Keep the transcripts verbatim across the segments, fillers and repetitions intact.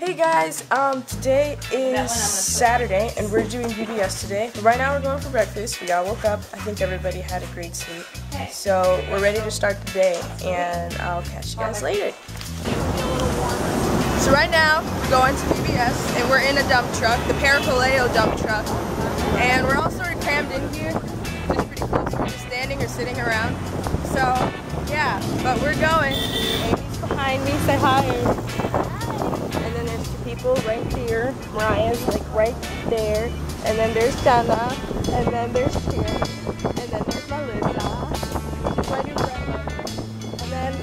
Hey guys, um, today is Saturday and we're doing B B S today. Right now we're going for breakfast. We all woke up. I think everybody had a great sleep. So we're ready to start the day and I'll catch you guys later. So right now we're going to B B S and we're in a dump truck, the Parakaleo dump truck. And we're all sort of crammed in here. It's pretty close. We're just standing or sitting around. So yeah, but we're going. Amy's behind me, say hi. People right here. Mariah's like right there. And then there's Donna. And then there's Sharon. And then there's Valeska. My new grandmother. And then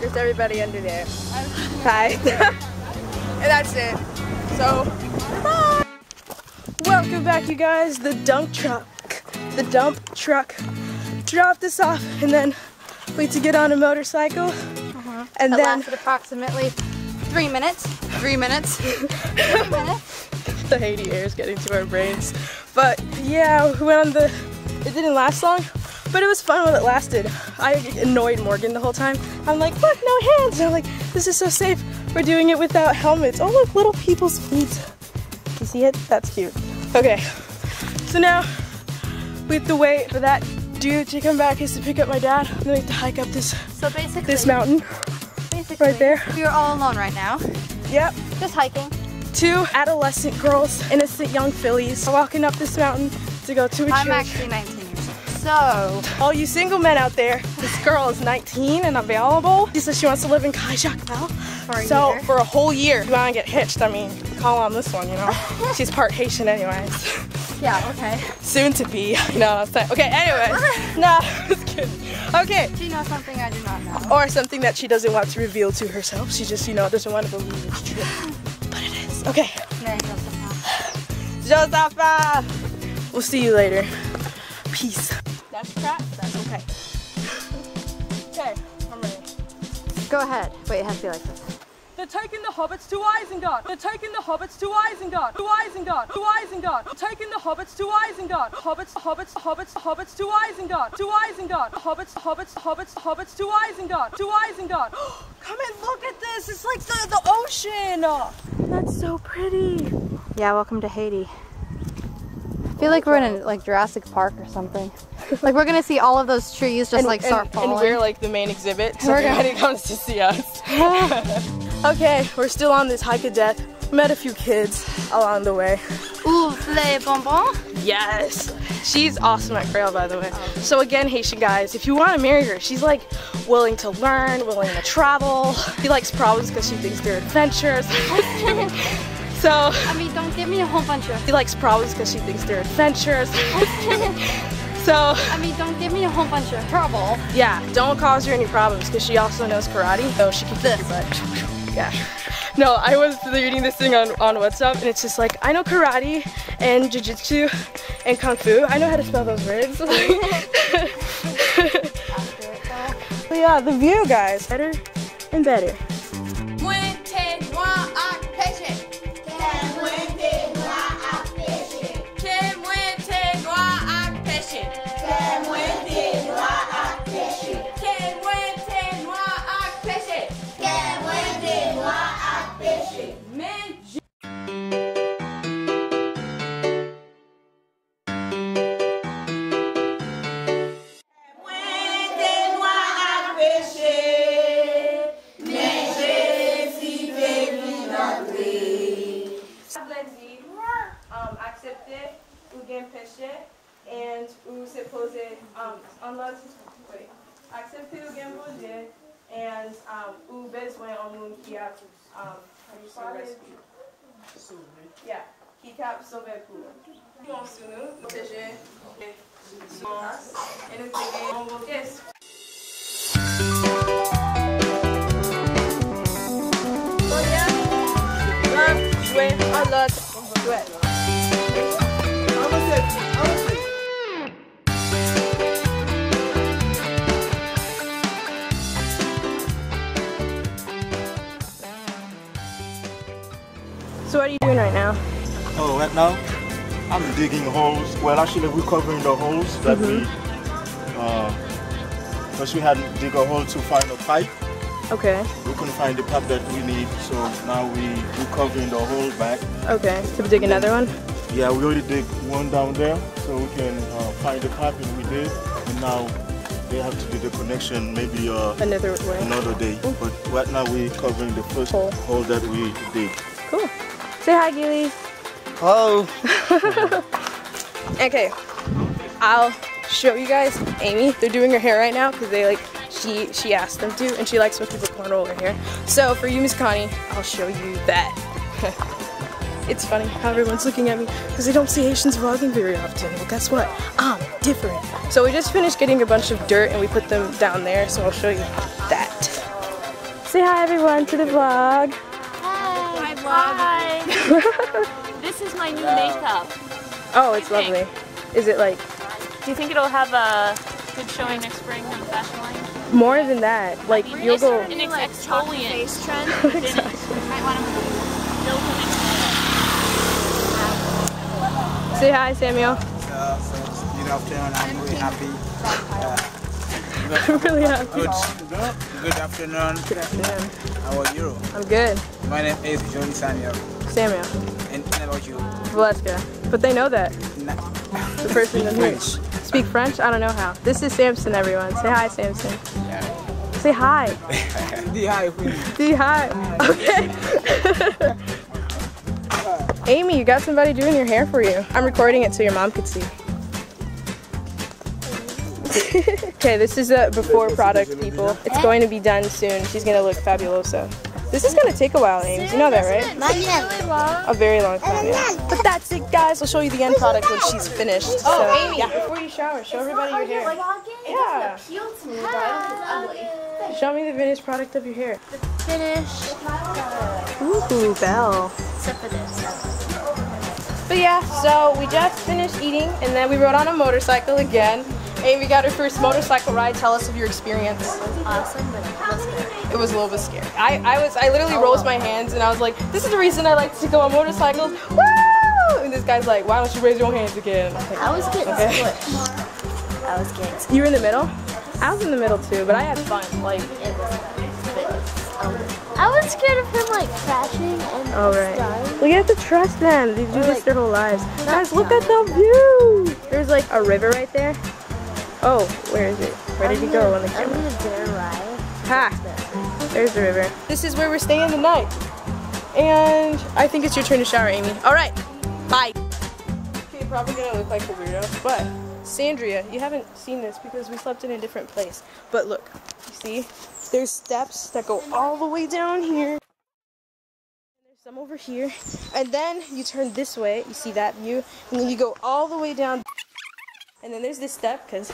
there's everybody under there. Hi. And that's it. So, bye! Welcome back, you guys. The dump truck. The dump truck dropped us off and then we had to get on a motorcycle. Uh-huh. And that then lasted approximately three minutes. Three minutes. Three minutes. The Haiti air is getting to our brains. But yeah, we went on the, it didn't last long, but it was fun while it lasted. I annoyed Morgan the whole time. I'm like, look, no hands. And I'm like, this is so safe. We're doing it without helmets. Oh, look, little people's feet. You see it? That's cute. Okay. So now we have to wait for that dude to come back. He has to pick up my dad. And then we have to hike up this, so basically, this mountain basically, right there. We are all alone right now. Yep. Just hiking. Two adolescent girls, innocent young fillies, are walking up this mountain to go to a church. I'm actually nineteen years old. So, all you single men out there, this girl is nineteen and available. She says she wants to live in Kajakal for a so, year. So, for a whole year. You want to get hitched, I mean, call on this one, you know. She's part Haitian anyways. Yeah, okay. Soon to be. No, sorry. Okay, anyways. No, just kidding. Okay. She knows something I do not know. Or something that she doesn't want to reveal to herself. She just, you know, doesn't want to believe it's true. But it is. Okay. Mary Josepha. Josepha! We'll see you later. Peace. That's crap. That's okay. Okay, I'm ready. Go ahead. Wait, it has to be like this. They're taking the hobbits to Isengard. They're taking the hobbits to Isengard. To Isengard. To Isengard. They're taking the hobbits to Isengard. Hobbits, hobbits, hobbits, hobbits to Isengard. To Isengard. Hobbits, hobbits, hobbits, hobbits to Isengard. To Isengard. Come and look at this. It's like the, the ocean. That's so pretty. Yeah, welcome to Haiti. I feel like we're in a, like Jurassic Park or something. Like we're gonna see all of those trees just and, like start and, falling. And we're like the main exhibit, so everybody comes to see us. Okay, we're still on this hike of death. Met a few kids along the way. Ooh, les bonbons? Yes. She's awesome at Creole, by the way. So again, Haitian guys, if you want to marry her, she's like willing to learn, willing to travel. She likes problems because she thinks they're adventures. So, I mean, don't give me a whole bunch of. She likes problems because she thinks they're adventures. So, I mean, don't give me a whole bunch of trouble. Yeah, don't cause her any problems because she also knows karate, so she can kick your butt. Yeah. No, I was reading this thing on, on WhatsApp, and it's just like, I know karate and jiu-jitsu and kung fu. I know how to spell those words. But yeah, the view, guys. Better and better. And où se posait, um, on l'a oui. Accepté le game posé, and um, où besoin en monde qui a, um, sauvé. Sauvé. Yeah, qui cap sauvé pour. Nous on se nous protéger, et nous tenir en bouquet. Oh yeah, love, jouer, on l'a, on jouer. So what are you doing right now? Oh, right now? I'm digging holes. Well, actually we're covering the holes that mm-hmm. we... Because uh, we had to dig a hole to find a pipe. Okay. We couldn't find the pap that we need, so now we, we're covering the whole back. Okay, so we dig another one? Yeah, we already dig one down there, so we can uh, find the pap and we did, and now they have to do the connection maybe uh, another way. Another day. Mm. But right now we're covering the first hole, hole that we dig. Cool. Say hi, Gilly. Hello. Okay, I'll show you guys Amy. They're doing her hair right now because they like she she asked them to, and she likes when people cornrow her hair. So for you, Miss Connie, I'll show you that. It's funny how everyone's looking at me because they don't see Haitians vlogging very often. But guess what? I'm different. So we just finished getting a bunch of dirt and we put them down there. So I'll show you that. Say hi everyone to the vlog. Hi. Hi vlog. This is my new makeup. Oh, it's lovely. Is it like... Do you think it'll have a good showing next spring on the fashion line? More than that. Like, I mean, you'll go... An like, exfoliant face trend. Exactly. You might want to build the next one. Say hi, Samuel. Uh, so, good afternoon. I'm really happy. Uh, I'm really happy. Good, good afternoon. Good afternoon. How are you? I'm good. My name is Johnny Samuel. Samuel. And about you? Valeska. But they know that. No. The person in here. Speak French? I don't know how. This is Samson, everyone. Say hi, Samson. Yeah. Say hi. Di hi. Di hi. Okay. Amy, you got somebody doing your hair for you. I'm recording it so your mom could see. Okay, this is a before product, people. It's going to be done soon. She's going to look fabuloso. This is going to take a while, Ames. You know that, right? A very long time, yeah. But that's it, guys. I'll show you the end product when she's finished. Oh, so, Amy, yeah. Before you shower, show everybody your hair. Yeah. Show me the finished product of your hair. The finished. Ooh, Belle. Except for this. But yeah, so we just finished eating, and then we rode on a motorcycle again. Amy got her first motorcycle ride. Tell us of your experience. It was awesome, but it was scary. It was a little bit scary. I, I was I literally oh, rose my hands and I was like, this is the reason I like to go on motorcycles. Woo! And this guy's like, why don't you raise your hands again? I, like, I was getting okay. squished. I was getting squished. You were in the middle? I was in the middle too, but I had fun. Like it was fun. I was scared of him like crashing and oh, right. dying. We have to trust them. They do or, this like, their whole lives. Guys, look at the view. There's like a river right there. Oh, where is it? Where did you go on the camera? I'm gonna dare ride. Ha! There's the river. This is where we're staying tonight. And I think it's your turn to shower, Amy. Alright, bye! Okay, probably gonna look like a weirdo, but Sandria, you haven't seen this because we slept in a different place. But look, you see? There's steps that go all the way down here. There's some over here. And then you turn this way, you see that view, and then you go all the way down. And then there's this step, because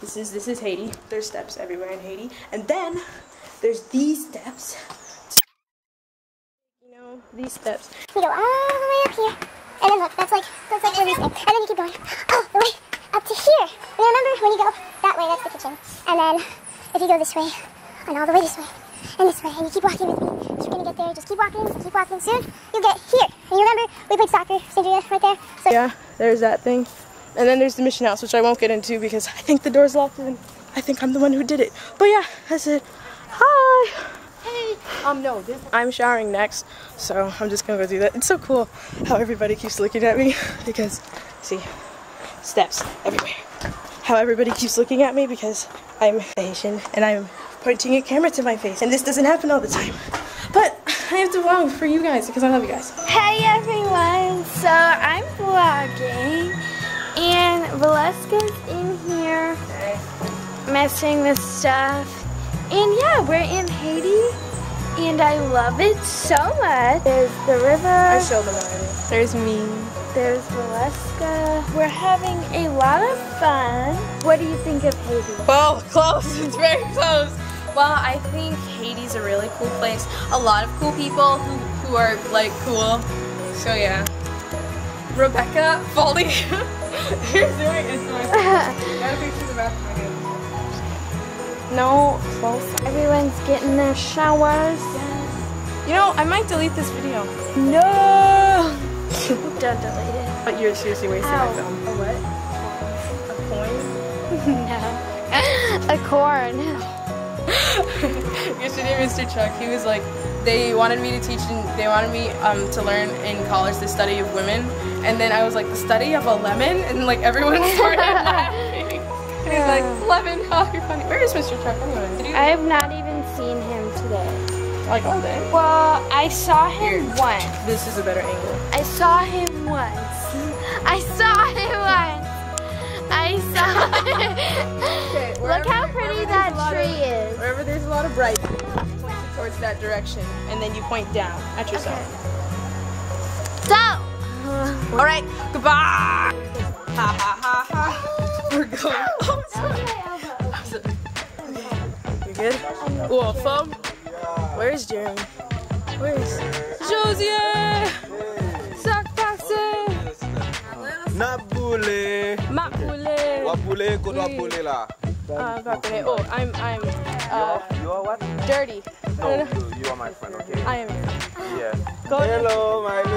this is this is Haiti. There's steps everywhere in Haiti. And then there's these steps. You know, these steps. We go all the way up here. And then look, that's like that's like where we stay. And then you keep going all the way up to here. And remember when you go that way, that's the kitchen. And then if you go this way, and all the way this way, and this way, and you keep walking with me, you're gonna get there, just keep walking, just keep walking. Soon you'll get here. And you remember we played soccer, Sandria, right there. So yeah, there's that thing. And then there's the mission house, which I won't get into because I think the door's locked and I think I'm the one who did it. But yeah, that's it. Hi! Hey! Um, no, this I'm showering next, so I'm just gonna go do that. It's so cool how everybody keeps looking at me because, see, steps everywhere. How everybody keeps looking at me because I'm Haitian and I'm pointing a camera to my face. And this doesn't happen all the time. But I have to vlog for you guys because I love you guys. Hey everyone! So I'm vlogging. And Valeska's in here messing with stuff. And yeah, we're in Haiti. And I love it so much. There's the river. I showed them already. There's me. There's Valeska. We're having a lot of fun. What do you think of Haiti? Well, close. It's very close. Well, I think Haiti's a really cool place. A lot of cool people who, who are like cool. So yeah. Rebecca Foley. You're doing it so much. Gotta be to the bathroom again. No, close. Everyone's getting their showers. Yes. You know, I might delete this video. No! Don't delete it. But you're seriously wasting Ow. my film. A what? A coin? No. A corn. Yesterday, Mister Chuck, he was like, they wanted me to teach, and they wanted me um, to learn in college the study of women. And then I was like, the study of a lemon? And like everyone started laughing. And he's like, lemon, oh, you're funny. Where is Mister Chuck? I have not even seen him today. Like all day? Well, I saw him Here. once. This is a better angle. I saw him once. I saw him once. I saw him. Okay, look how pretty that tree of, is. Wherever there's a lot of bright, you point it towards that direction, and then you point down at yourself. Okay. So, all right, goodbye. Ha ha ha ha. We're going. Oh, sorry. You good? Whoa, foam. Where is Jeremy? Where is Josie? Napule. Napule. Wapule, go wapule la. Ah, wapule. Oh, I'm, I'm. Uh, you are what? Dirty. No, you are my friend, okay? I am. Yeah. Go Hello, my.